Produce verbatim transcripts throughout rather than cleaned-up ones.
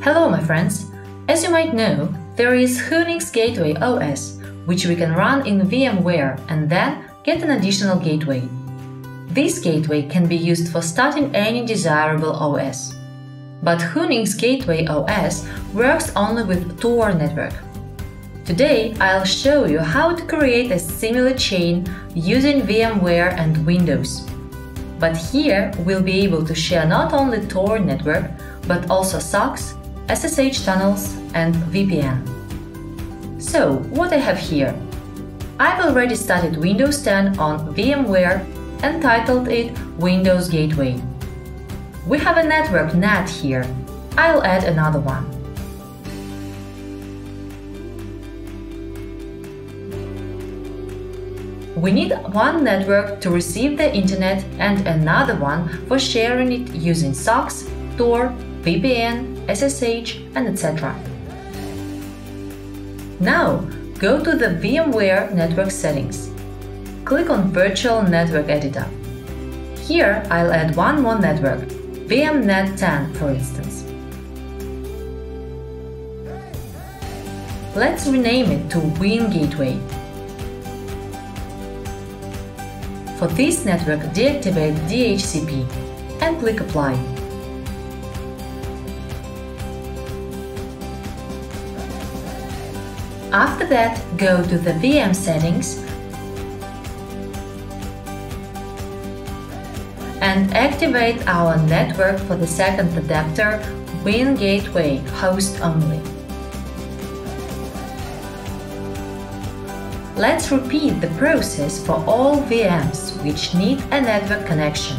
Hello my friends! As you might know, there is Whonix Gateway O S, which we can run in VMware and then get an additional gateway. This gateway can be used for starting any desirable O S. But Whonix Gateway O S works only with T O R network. Today I'll show you how to create a similar chain using VMware and Windows. But here we'll be able to share not only T O R network, but also SOCKS, S S H tunnels and V P N. So, what I have here? I've already started Windows ten on VMware and titled it Windows Gateway. We have a network N A T here. I'll add another one. We need one network to receive the internet and another one for sharing it using SOCKS, T O R, V P N, S S H, and et cetera. Now go to the VMware network settings. Click on Virtual Network Editor. Here I'll add one more network, V M net ten for instance. Let's rename it to Win Gateway. For this network, deactivate D H C P and click Apply. After that, go to the V M settings and activate our network for the second adapter, Win Gateway Host Only. Let's repeat the process for all V Ms which need a network connection.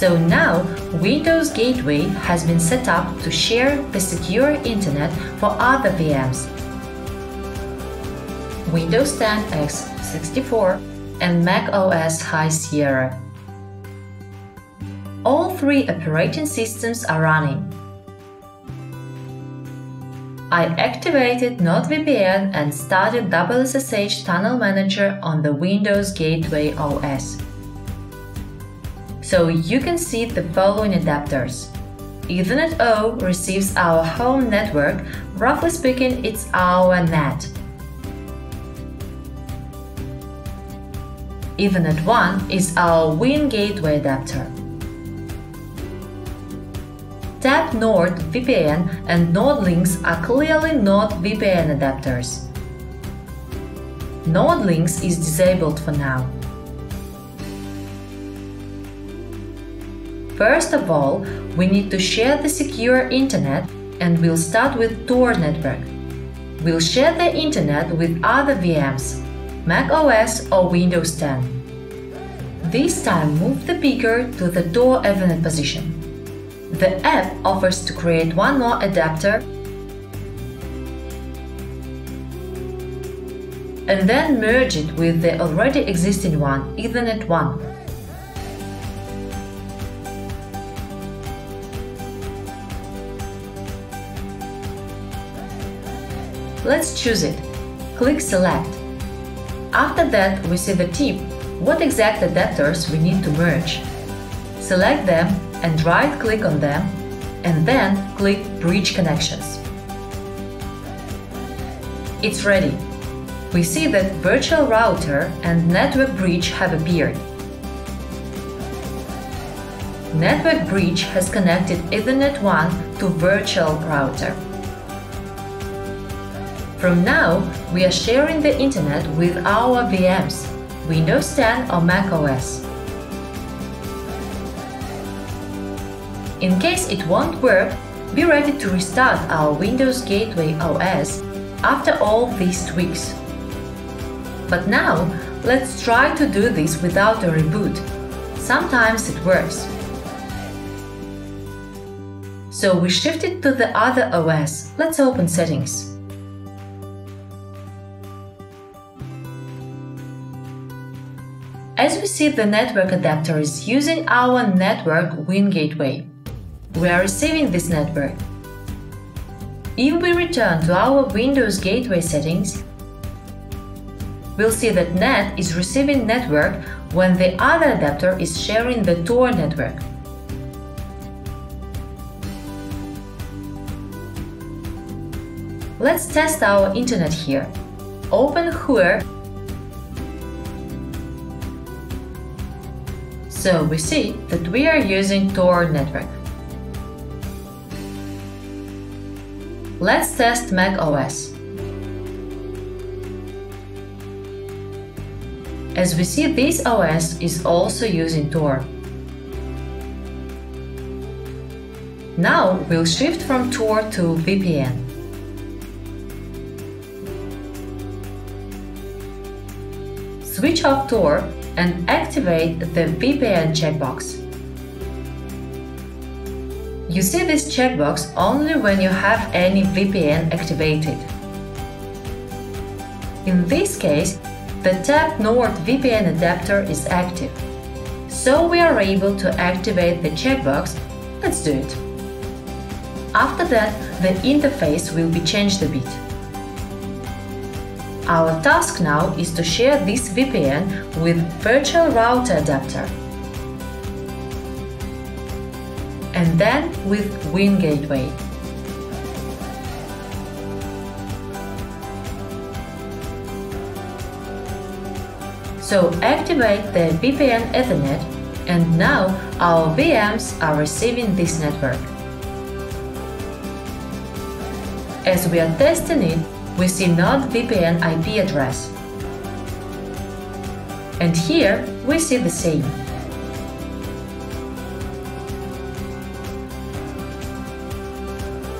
So now Windows Gateway has been set up to share the secure internet for other V Ms, Windows ten X sixty-four and Mac O S High Sierra. All three operating systems are running. I activated NordVPN and started Double S S H Tunnel Manager on the Windows Gateway O S. So you can see the following adapters. Ethernet O receives our home network, roughly speaking it's our N A T. Ethernet one is our Win Gateway adapter. Tap NordVPN and NordLinks are clearly NordVPN adapters. NordLinks is disabled for now. First of all, we need to share the secure internet and we'll start with T O R network. We'll share the internet with other V Ms, Mac O S or Windows ten. This time move the picker to the T O R Ethernet position. The app offers to create one more adapter and then merge it with the already existing one, Ethernet one. Let's choose it. Click Select. After that, we see the tip, what exact adapters we need to merge. Select them and right-click on them, and then click Bridge Connections. It's ready. We see that Virtual Router and Network Bridge have appeared. Network Bridge has connected Ethernet one to Virtual Router. From now, we are sharing the internet with our V Ms, Windows ten or Mac O S. In case it won't work, be ready to restart our Windows Gateway O S after all these tweaks. But now, let's try to do this without a reboot. Sometimes it works. So we shifted to the other O S. Let's open settings. As we see, the network adapter is using our network Win Gateway. We are receiving this network. If we return to our Windows Gateway settings, we'll see that N E T is receiving network when the other adapter is sharing the T O R network. Let's test our internet here. Open Whoer. So we see that we are using T O R network. Let's test Mac O S. As we see, this O S is also using T O R. Now we'll shift from T O R to V P N. Switch off T O R and activate the V P N checkbox. You see this checkbox only when you have any V P N activated. In this case, the tapped NordVPN adapter is active, so we are able to activate the checkbox. Let's do it. After that, the interface will be changed a bit. Our task now is to share this V P N with Virtual Router adapter, and then with Whonix Gateway. So activate the V P N Ethernet, and now our V Ms are receiving this network. As we are testing it, we see NordVPN I P address. And here we see the same.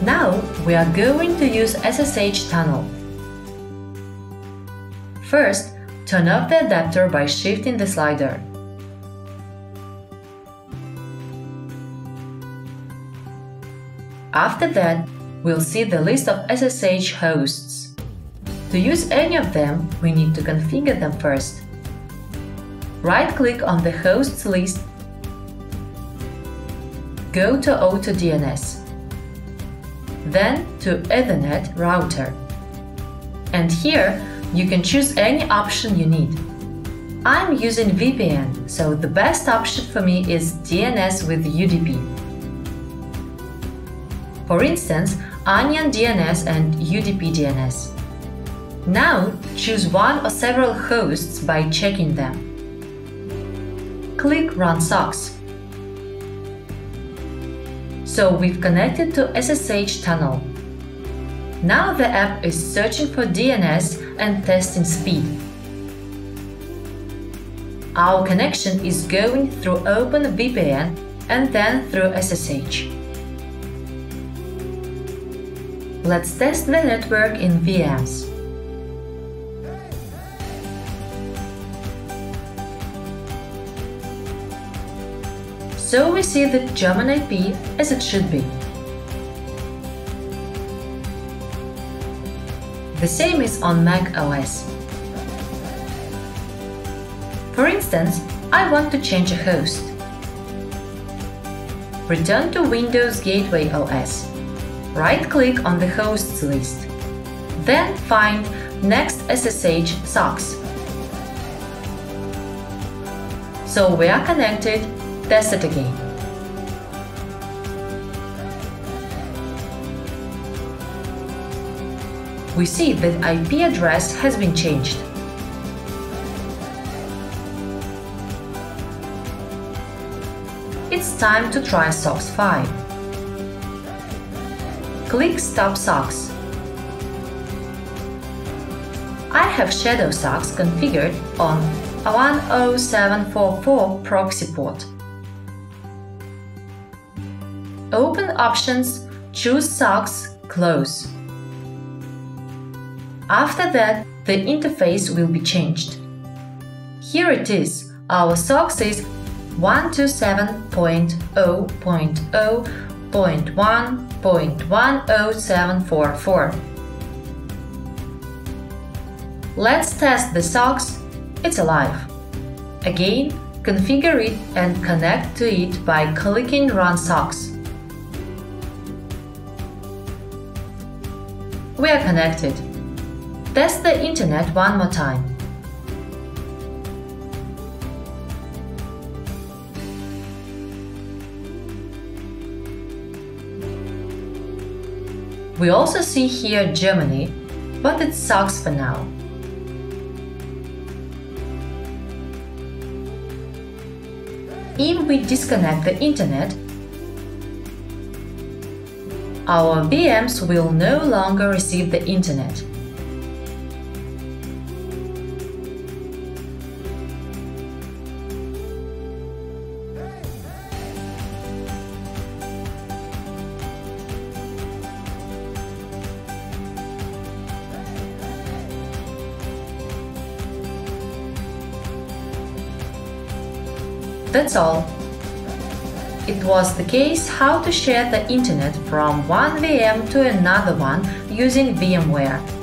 Now we are going to use S S H Tunnel. First, turn off the adapter by shifting the slider. After that, we'll see the list of S S H hosts. To use any of them, we need to configure them first. Right-click on the hosts list. Go to AutoDNS. Then to Ethernet Router. And here, you can choose any option you need. I'm using V P N, so the best option for me is D N S with U D P. For instance, Onion D N S and U D P D N S. Now choose one or several hosts by checking them. Click Run SOCKS. So we've connected to S S H Tunnel. Now the app is searching for D N S and testing speed. Our connection is going through OpenVPN and then through S S H. Let's test the network in V Ms. So we see the German I P as it should be. The same is on Mac O S. For instance, I want to change a host. Return to Windows Gateway O S. Right-click on the hosts list. Then find Next S S H SOCKS. So we are connected. Test it again. We see that I P address has been changed. It's time to try SOCKS five. Click Stop SOCKS. I have Shadowsocks configured on one oh seven four four proxy port. Open Options, choose SOCKS, Close. After that, the interface will be changed. Here it is. Our SOCKS is one two seven dot zero dot zero dot one dot one oh seven four four. Let's test the SOCKS. It's alive. Again, configure it and connect to it by clicking Run SOCKS. We are connected. Test the internet one more time. We also see here Germany, but it sucks for now. If we disconnect the internet, our V Ms will no longer receive the internet. That's all. It was the case how to share the internet from one V M to another one using VMware.